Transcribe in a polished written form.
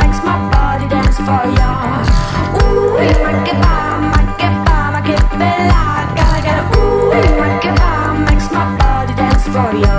Makes my body dance for you.